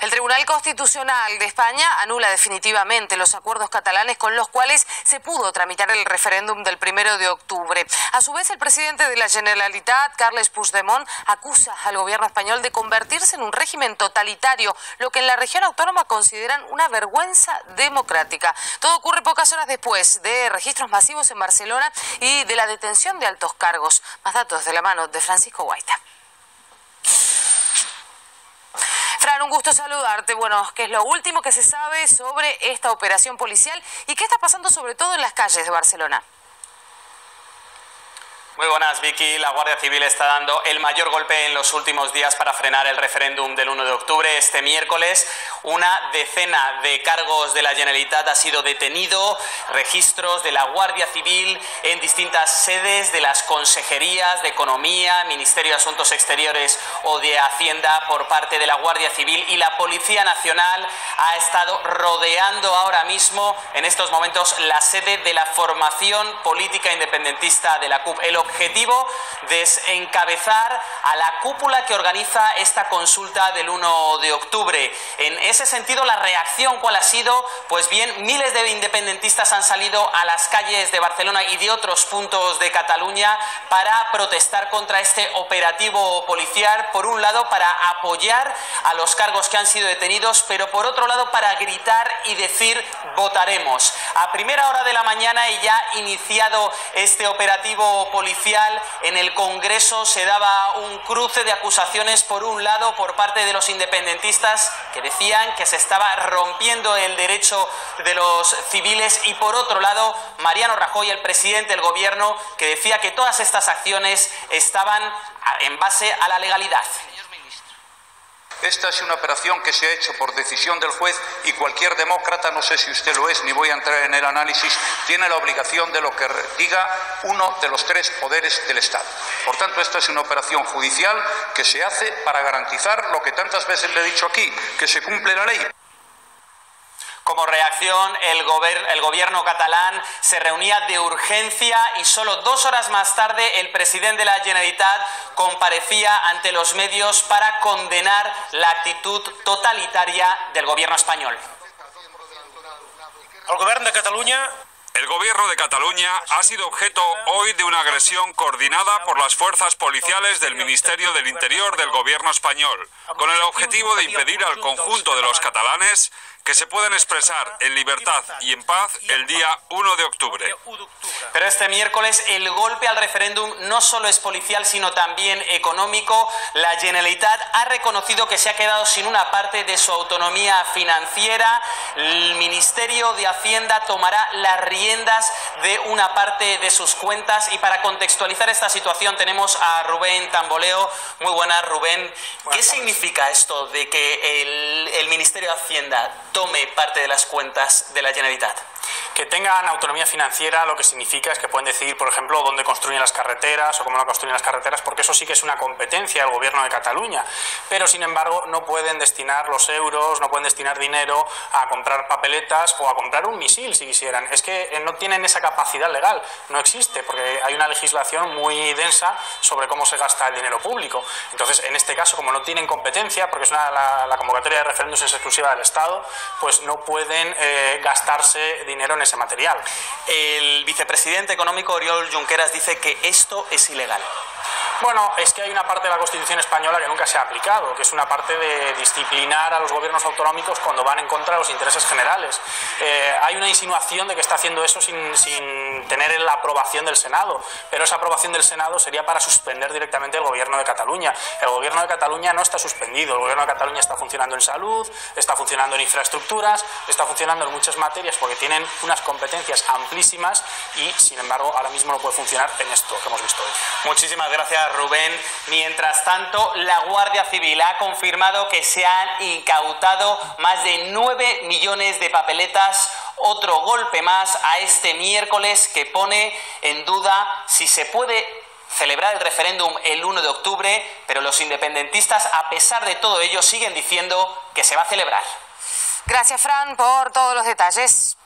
El Tribunal Constitucional de España anula definitivamente los acuerdos catalanes con los cuales se pudo tramitar el referéndum del 1 de octubre. A su vez, el presidente de la Generalitat, Carles Puigdemont, acusa al gobierno español de convertirse en un régimen totalitario, lo que en la región autónoma consideran una vergüenza democrática. Todo ocurre pocas horas después de registros masivos en Barcelona y de la detención de altos cargos. Más datos de la mano de Francisco Guaita. Fran, un gusto saludarte. Bueno, ¿qué es lo último que se sabe sobre esta operación policial y qué está pasando sobre todo en las calles de Barcelona? Muy buenas, Vicky. La Guardia Civil está dando el mayor golpe en los últimos días para frenar el referéndum del 1 de octubre. Este miércoles, una decena de cargos de la Generalitat ha sido detenido. Registros de la Guardia Civil en distintas sedes de las consejerías de Economía, Ministerio de Asuntos Exteriores o de Hacienda por parte de la Guardia Civil, y la Policía Nacional ha estado rodeando ahora mismo, en estos momentos, la sede de la formación política independentista de la CUP. El objetivo es encabezar a la cúpula que organiza esta consulta del 1 de octubre. En ese sentido, la reacción, ¿cuál ha sido? Pues bien, miles de independentistas han salido a las calles de Barcelona y de otros puntos de Cataluña para protestar contra este operativo policial. Por un lado, para apoyar a los cargos que han sido detenidos, pero por otro lado, para gritar y decir votaremos. A primera hora de la mañana, y ya ha iniciado este operativo policial, en el Congreso se daba un cruce de acusaciones, por un lado por parte de los independentistas, que decían que se estaba rompiendo el derecho de los civiles, y por otro lado Mariano Rajoy, el presidente del gobierno, que decía que todas estas acciones estaban en base a la legalidad. Esta es una operación que se ha hecho por decisión del juez, y cualquier demócrata, no sé si usted lo es, ni voy a entrar en el análisis, tiene la obligación de lo que diga uno de los tres poderes del Estado. Por tanto, esta es una operación judicial que se hace para garantizar lo que tantas veces le he dicho aquí, que se cumple la ley. Como reacción, el gobierno catalán se reunía de urgencia, y solo 2 horas más tarde el presidente de la Generalitat comparecía ante los medios para condenar la actitud totalitaria del gobierno español. El gobierno de Cataluña ha sido objeto hoy de una agresión coordinada por las fuerzas policiales del Ministerio del Interior del gobierno español, con el objetivo de impedir al conjunto de los catalanes que se pueden expresar en libertad y en paz el día 1 de octubre. Pero este miércoles el golpe al referéndum no solo es policial, sino también económico. La Generalitat ha reconocido que se ha quedado sin una parte de su autonomía financiera. El Ministerio de Hacienda tomará las riendas de una parte de sus cuentas. Y para contextualizar esta situación tenemos a Rubén Tamboleo. Muy buenas, Rubén. ¿Qué significa esto de que el Ministerio de Hacienda tome parte de las cuentas de la Generalitat? Que tengan autonomía financiera lo que significa es que pueden decidir, por ejemplo, dónde construyen las carreteras o cómo no construyen las carreteras, porque eso sí que es una competencia del gobierno de Cataluña. Pero, sin embargo, no pueden destinar los euros, no pueden destinar dinero a comprar papeletas o a comprar un misil, si quisieran. Es que no tienen esa capacidad legal, no existe, porque hay una legislación muy densa sobre cómo se gasta el dinero público. Entonces, en este caso, como no tienen competencia, porque es la convocatoria de referéndums es exclusiva del Estado, pues no pueden gastarse dinero en ese material. El vicepresidente económico Oriol Junqueras dice que esto es ilegal. Bueno, es que hay una parte de la Constitución española que nunca se ha aplicado, que es una parte de disciplinar a los gobiernos autonómicos cuando van en contra de los intereses generales. Hay una insinuación de que está haciendo eso sin tener la aprobación del Senado, pero esa aprobación del Senado sería para suspender directamente el gobierno de Cataluña. El gobierno de Cataluña no está suspendido, el gobierno de Cataluña está funcionando en salud, está funcionando en infraestructuras, está funcionando en muchas materias, porque tienen unas competencias amplísimas, y sin embargo ahora mismo no puede funcionar en esto que hemos visto hoy. Muchísimas gracias, Rubén. Mientras tanto, la Guardia Civil ha confirmado que se han incautado más de 9 millones de papeletas. Otro golpe más a este miércoles que pone en duda si se puede celebrar el referéndum el 1 de octubre, pero los independentistas, a pesar de todo ello, siguen diciendo que se va a celebrar. Gracias, Fran, por todos los detalles.